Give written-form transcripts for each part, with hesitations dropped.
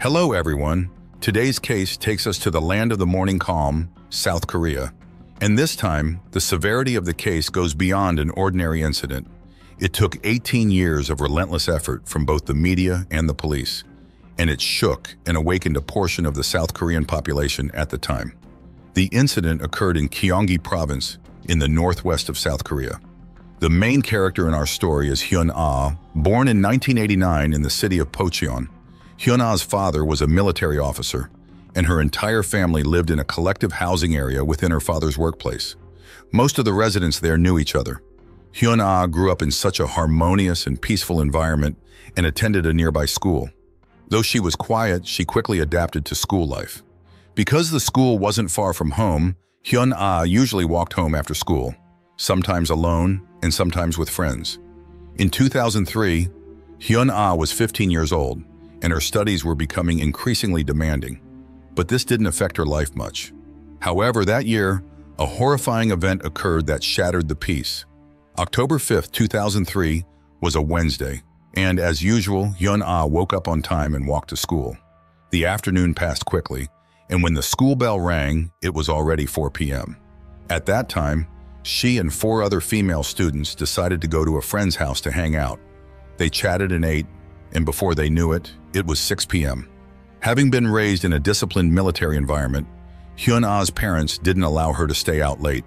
Hello everyone, today's case takes us to the land of the morning calm, South Korea. And this time, the severity of the case goes beyond an ordinary incident. It took 18 years of relentless effort from both the media and the police, and it shook and awakened a portion of the South Korean population at the time. The incident occurred in Gyeonggi Province in the northwest of South Korea. The main character in our story is Hyun Ah, born in 1989 in the city of Pocheon. Hyun Ah's father was a military officer, and her entire family lived in a collective housing area within her father's workplace. Most of the residents there knew each other. Hyun Ah grew up in such a harmonious and peaceful environment and attended a nearby school. Though she was quiet, she quickly adapted to school life. Because the school wasn't far from home, Hyun Ah usually walked home after school, sometimes alone and sometimes with friends. In 2003, Hyun Ah was 15 years old, and her studies were becoming increasingly demanding. But this didn't affect her life much. However, that year, a horrifying event occurred that shattered the peace. October 5th, 2003 was a Wednesday, and as usual, Hyun Ah woke up on time and walked to school. The afternoon passed quickly, and when the school bell rang, it was already 4 p.m. At that time, she and 4 other female students decided to go to a friend's house to hang out. They chatted and ate, and before they knew it, it was 6 p.m. Having been raised in a disciplined military environment, Hyun Ah's parents didn't allow her to stay out late.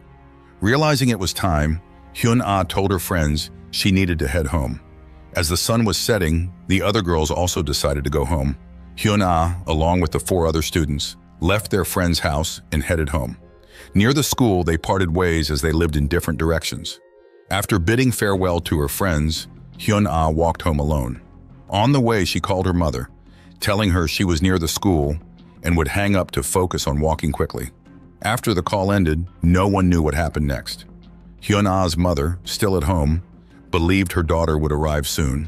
Realizing it was time, Hyun Ah told her friends she needed to head home. As the sun was setting, the other girls also decided to go home. Hyun Ah, along with the 4 other students, left their friend's house and headed home. Near the school, they parted ways as they lived in different directions. After bidding farewell to her friends, Hyun Ah walked home alone. On the way, she called her mother, telling her she was near the school and would hang up to focus on walking quickly. After the call ended, no one knew what happened next. Hyun Ah's mother, still at home, believed her daughter would arrive soon.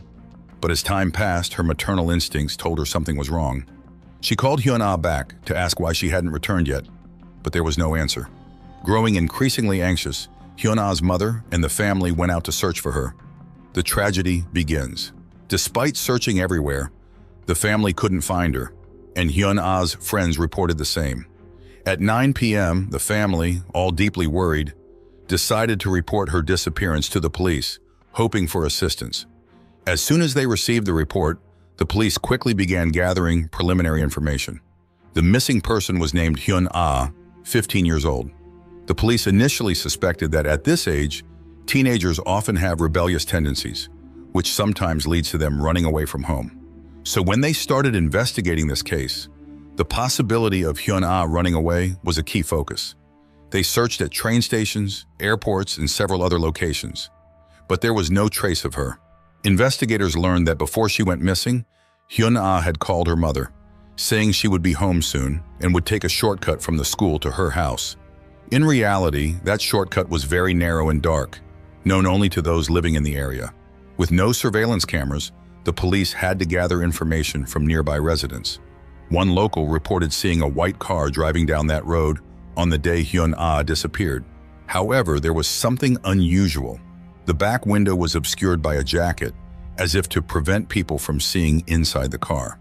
But as time passed, her maternal instincts told her something was wrong. She called Hyun Ah back to ask why she hadn't returned yet, but there was no answer. Growing increasingly anxious, Hyun Ah's mother and the family went out to search for her. The tragedy begins. Despite searching everywhere, the family couldn't find her, and Hyun Ah's friends reported the same. At 9 p.m., the family, all deeply worried, decided to report her disappearance to the police, hoping for assistance. As soon as they received the report, the police quickly began gathering preliminary information. The missing person was named Hyun Ah, 15 years old. The police initially suspected that at this age, teenagers often have rebellious tendencies, which sometimes leads to them running away from home. So when they started investigating this case, the possibility of Hyun Ah running away was a key focus. They searched at train stations, airports, and several other locations, but there was no trace of her. Investigators learned that before she went missing, Hyun Ah had called her mother, saying she would be home soon and would take a shortcut from the school to her house. In reality, that shortcut was very narrow and dark, known only to those living in the area. With no surveillance cameras, the police had to gather information from nearby residents. One local reported seeing a white car driving down that road on the day Hyun Ah disappeared. However, there was something unusual. The back window was obscured by a jacket, as if to prevent people from seeing inside the car.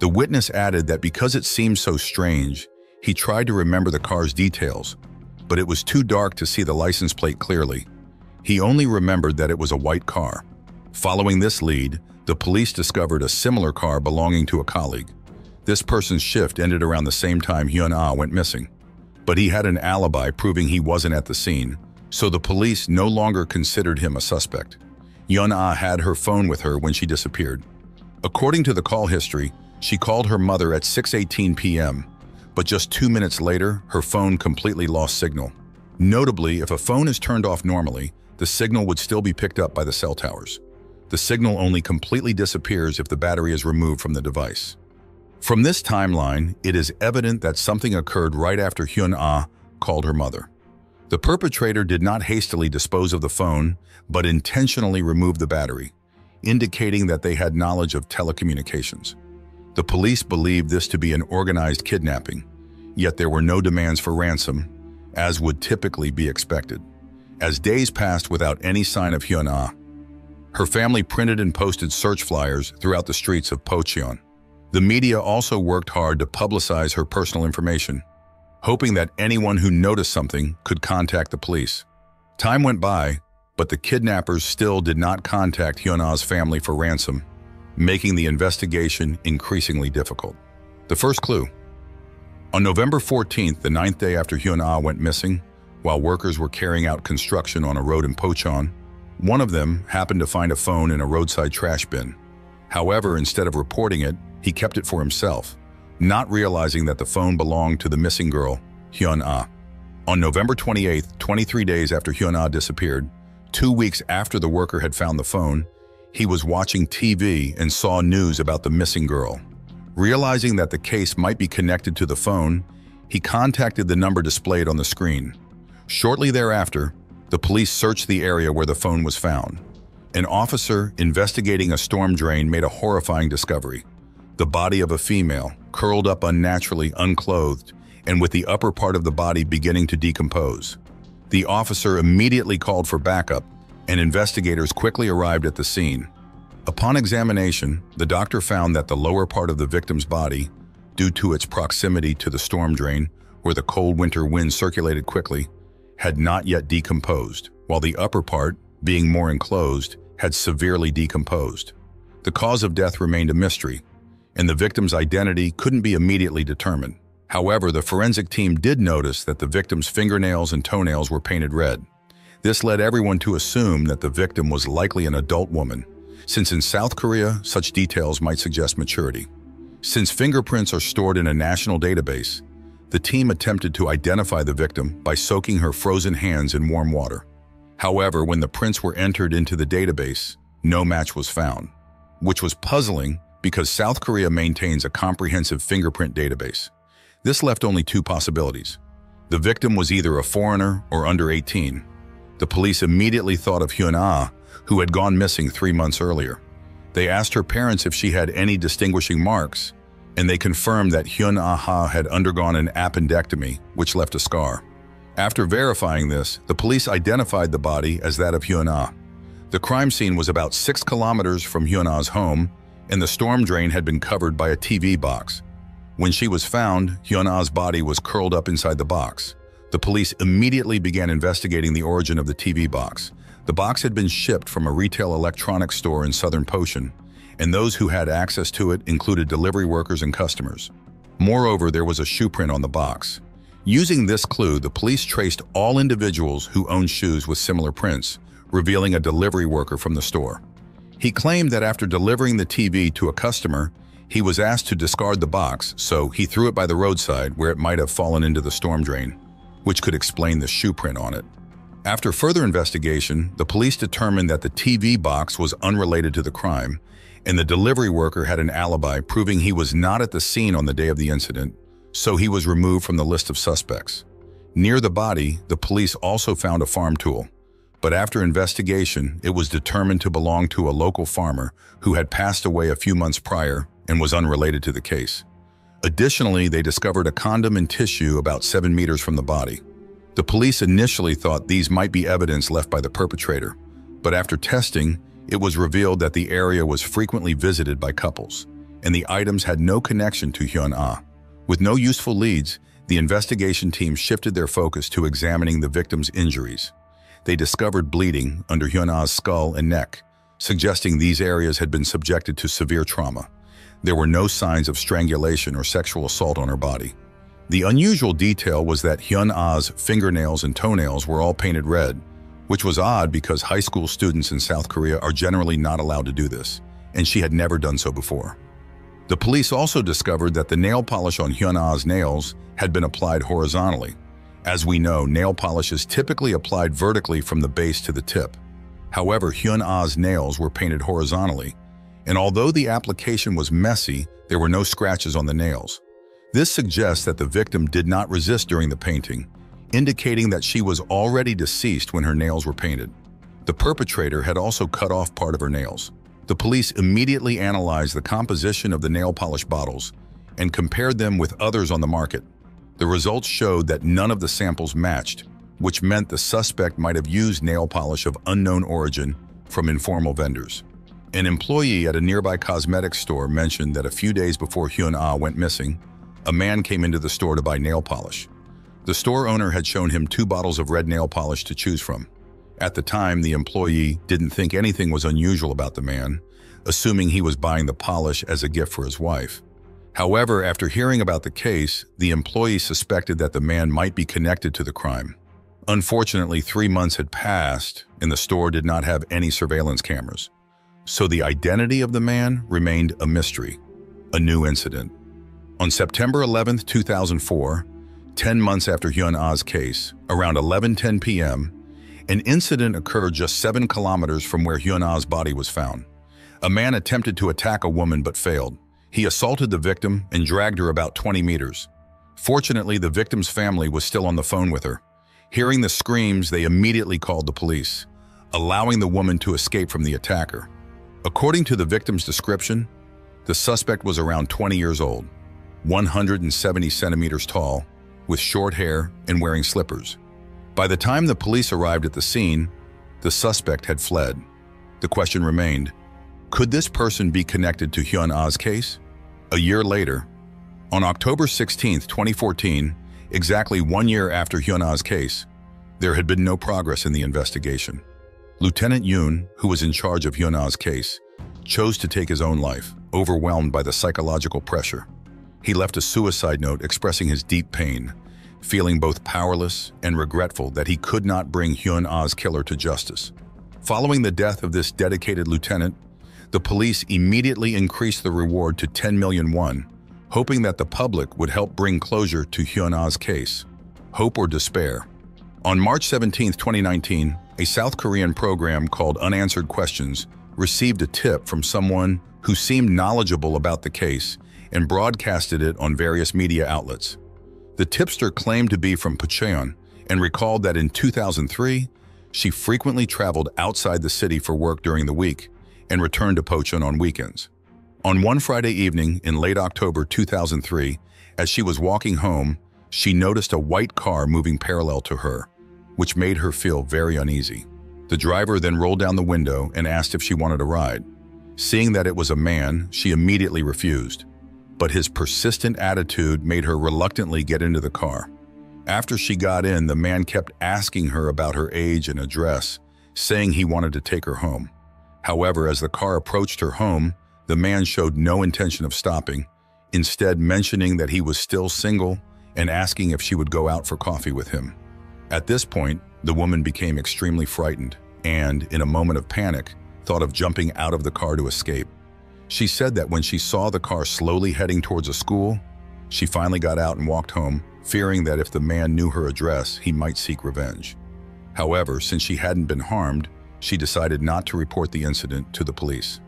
The witness added that because it seemed so strange, he tried to remember the car's details, but it was too dark to see the license plate clearly. He only remembered that it was a white car. Following this lead, the police discovered a similar car belonging to a colleague. This person's shift ended around the same time Hyun Ah went missing, but he had an alibi proving he wasn't at the scene, so the police no longer considered him a suspect. Hyun Ah had her phone with her when she disappeared. According to the call history, she called her mother at 6:18 p.m., but just 2 minutes later, her phone completely lost signal. Notably, if a phone is turned off normally, the signal would still be picked up by the cell towers. The signal only completely disappears if the battery is removed from the device. From this timeline, it is evident that something occurred right after Hyun Ah called her mother. The perpetrator did not hastily dispose of the phone, but intentionally removed the battery, indicating that they had knowledge of telecommunications. The police believed this to be an organized kidnapping, yet there were no demands for ransom, as would typically be expected. As days passed without any sign of Hyun Ah, her family printed and posted search flyers throughout the streets of Pocheon. The media also worked hard to publicize her personal information, hoping that anyone who noticed something could contact the police. Time went by, but the kidnappers still did not contact Hyun Ah's family for ransom, making the investigation increasingly difficult. The first clue. On November 14th, the ninth day after Hyun Ah went missing, while workers were carrying out construction on a road in Pocheon, one of them happened to find a phone in a roadside trash bin. However, instead of reporting it, he kept it for himself, not realizing that the phone belonged to the missing girl, Hyun Ah. On November 28th, 23 days after Hyun Ah disappeared, 2 weeks after the worker had found the phone, he was watching TV and saw news about the missing girl. Realizing that the case might be connected to the phone, he contacted the number displayed on the screen. Shortly thereafter, the police searched the area where the phone was found. An officer investigating a storm drain made a horrifying discovery. The body of a female, curled up unnaturally, unclothed, and with the upper part of the body beginning to decompose. The officer immediately called for backup, and investigators quickly arrived at the scene. Upon examination, the doctor found that the lower part of the victim's body, due to its proximity to the storm drain, where the cold winter wind circulated quickly, had not yet decomposed, while the upper part, being more enclosed, had severely decomposed. The cause of death remained a mystery, and the victim's identity couldn't be immediately determined. However, the forensic team did notice that the victim's fingernails and toenails were painted red. This led everyone to assume that the victim was likely an adult woman, since in South Korea, such details might suggest maturity. Since fingerprints are stored in a national database, the team attempted to identify the victim by soaking her frozen hands in warm water. However, when the prints were entered into the database, no match was found, which was puzzling because South Korea maintains a comprehensive fingerprint database. This left only two possibilities. The victim was either a foreigner or under 18. The police immediately thought of Hyun Ah, who had gone missing 3 months earlier. They asked her parents if she had any distinguishing marks, and they confirmed that Hyun Ah had undergone an appendectomy, which left a scar. After verifying this, the police identified the body as that of Hyun Ah. The crime scene was about 6 kilometers from Hyun Ah's home, and the storm drain had been covered by a TV box. When she was found, Hyun Ah's body was curled up inside the box. The police immediately began investigating the origin of the TV box. The box had been shipped from a retail electronics store in southern Pocheon, and those who had access to it included delivery workers and customers. Moreover, there was a shoe print on the box. Using this clue, the police traced all individuals who owned shoes with similar prints, revealing a delivery worker from the store. He claimed that after delivering the TV to a customer, he was asked to discard the box, so he threw it by the roadside where it might have fallen into the storm drain, which could explain the shoe print on it. After further investigation, the police determined that the TV box was unrelated to the crime, and the delivery worker had an alibi proving he was not at the scene on the day of the incident, so he was removed from the list of suspects. Near the body, the police also found a farm tool, but after investigation, it was determined to belong to a local farmer who had passed away a few months prior and was unrelated to the case. Additionally, they discovered a condom and tissue about 7 meters from the body. The police initially thought these might be evidence left by the perpetrator, but after testing, it was revealed that the area was frequently visited by couples, and the items had no connection to Hyun Ah. With no useful leads, the investigation team shifted their focus to examining the victim's injuries. They discovered bleeding under Hyun Ah's skull and neck, suggesting these areas had been subjected to severe trauma. There were no signs of strangulation or sexual assault on her body. The unusual detail was that Hyun Ah's fingernails and toenails were all painted red, which was odd because high school students in South Korea are generally not allowed to do this, and she had never done so before. The police also discovered that the nail polish on Hyun Ah's nails had been applied horizontally. As we know, nail polish is typically applied vertically from the base to the tip. However, Hyun Ah's nails were painted horizontally, and although the application was messy, there were no scratches on the nails. This suggests that the victim did not resist during the painting, indicating that she was already deceased when her nails were painted. The perpetrator had also cut off part of her nails. The police immediately analyzed the composition of the nail polish bottles and compared them with others on the market. The results showed that none of the samples matched, which meant the suspect might have used nail polish of unknown origin from informal vendors. An employee at a nearby cosmetics store mentioned that a few days before Hyun Ah went missing, a man came into the store to buy nail polish. The store owner had shown him 2 bottles of red nail polish to choose from. At the time, the employee didn't think anything was unusual about the man, assuming he was buying the polish as a gift for his wife. However, after hearing about the case, the employee suspected that the man might be connected to the crime. Unfortunately, 3 months had passed and the store did not have any surveillance cameras, so the identity of the man remained a mystery, a new incident. On September 11, 2004, 10 months after Hyun Ah's case, around 11:10 p.m., an incident occurred just 7 kilometers from where Hyun Ah's body was found. A man attempted to attack a woman but failed. He assaulted the victim and dragged her about 20 meters. Fortunately, the victim's family was still on the phone with her. Hearing the screams, they immediately called the police, allowing the woman to escape from the attacker. According to the victim's description, the suspect was around 20 years old, 170 centimeters tall, with short hair and wearing slippers. By the time the police arrived at the scene, the suspect had fled. The question remained, could this person be connected to Hyun Ah's case? A year later, on October 16, 2014, exactly 1 year after Hyun Ah's case, there had been no progress in the investigation. Lieutenant Yoon, who was in charge of Hyun Ah's case, chose to take his own life, overwhelmed by the psychological pressure. He left a suicide note expressing his deep pain, feeling both powerless and regretful that he could not bring Hyun Ah's killer to justice. Following the death of this dedicated lieutenant, the police immediately increased the reward to 10 million won, hoping that the public would help bring closure to Hyun Ah's case. Hope or despair? On March 17, 2019, a South Korean program called Unanswered Questions received a tip from someone who seemed knowledgeable about the case and broadcasted it on various media outlets. The tipster claimed to be from Pocheon and recalled that in 2003, she frequently traveled outside the city for work during the week and returned to Pocheon on weekends. On one Friday evening in late October 2003, as she was walking home, she noticed a white car moving parallel to her, which made her feel very uneasy. The driver then rolled down the window and asked if she wanted a ride. Seeing that it was a man, she immediately refused, but his persistent attitude made her reluctantly get into the car. After she got in, the man kept asking her about her age and address, saying he wanted to take her home. However, as the car approached her home, the man showed no intention of stopping, instead mentioning that he was still single and asking if she would go out for coffee with him. At this point, the woman became extremely frightened and, in a moment of panic, thought of jumping out of the car to escape. She said that when she saw the car slowly heading towards a school, she finally got out and walked home, fearing that if the man knew her address, he might seek revenge. However, since she hadn't been harmed, she decided not to report the incident to the police.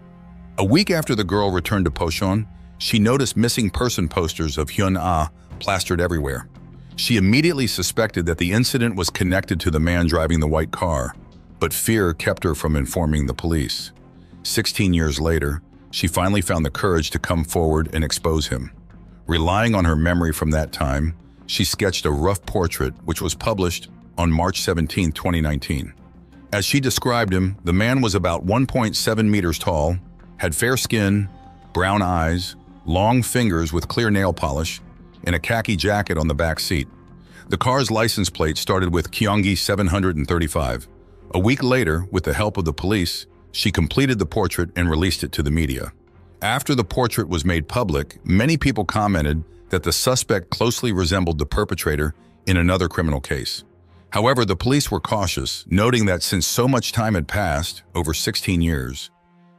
A week after the girl returned to Pocheon, she noticed missing person posters of Hyun Ah plastered everywhere. She immediately suspected that the incident was connected to the man driving the white car, but fear kept her from informing the police. 16 years later, she finally found the courage to come forward and expose him. Relying on her memory from that time, she sketched a rough portrait which was published on March 17, 2019. As she described him, the man was about 1.7 meters tall, had fair skin, brown eyes, long fingers with clear nail polish, and a khaki jacket on the back seat. The car's license plate started with Gyeonggi 735. A week later, with the help of the police, she completed the portrait and released it to the media. After the portrait was made public, many people commented that the suspect closely resembled the perpetrator in another criminal case. However, the police were cautious, noting that since so much time had passed, over 16 years,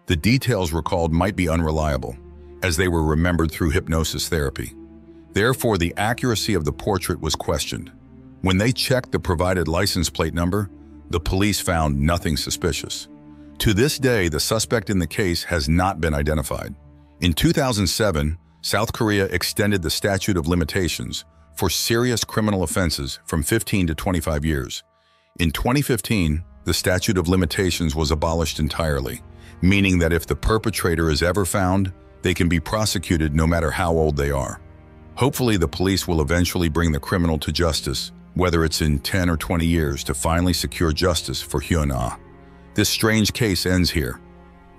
the details recalled might be unreliable, as they were remembered through hypnosis therapy. Therefore, the accuracy of the portrait was questioned. When they checked the provided license plate number, the police found nothing suspicious. To this day, the suspect in the case has not been identified. In 2007, South Korea extended the statute of limitations for serious criminal offenses from 15 to 25 years. In 2015, the statute of limitations was abolished entirely, meaning that if the perpetrator is ever found, they can be prosecuted no matter how old they are. Hopefully, the police will eventually bring the criminal to justice, whether it's in 10 or 20 years, to finally secure justice for Hyun Ah. This strange case ends here,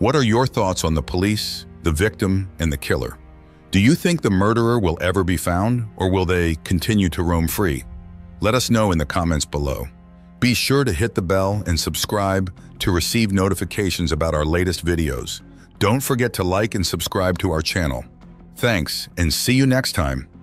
What are your thoughts on the police, the victim, and the killer? Do you think the murderer will ever be found, or will they continue to roam free? Let us know in the comments below. Be sure to hit the bell and subscribe to receive notifications about our latest videos. Don't forget to like and subscribe to our channel. Thanks, and see you next time.